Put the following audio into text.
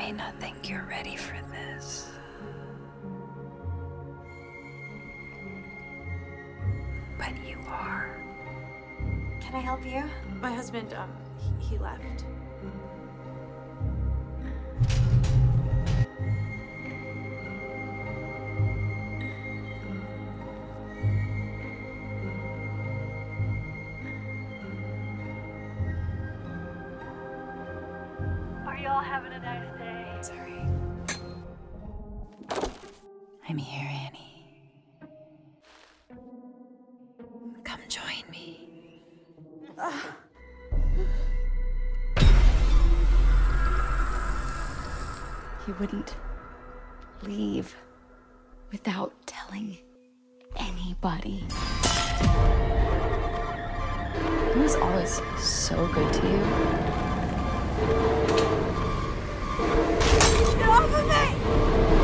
may not think you're ready for this. But you are. Can I help you? My husband, he left. Y'all having a nice day. Sorry. I'm here, Annie. Come join me. He wouldn't leave without telling anybody. He was always so good to you. Get off of me!